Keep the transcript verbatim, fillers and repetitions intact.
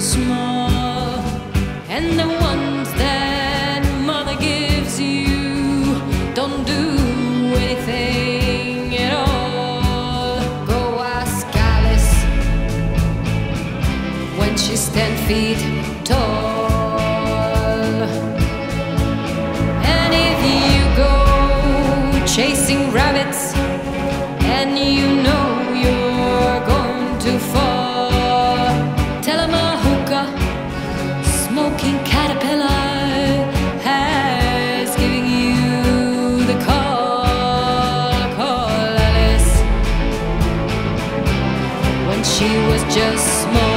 Small, and the ones that mother gives you don't do anything at all. Go ask Alice when she's ten feet tall. And if you go chasing rabbits and you know you're going to fall, tell them all smoking caterpillar has given you the call. Call Alice when she was just small.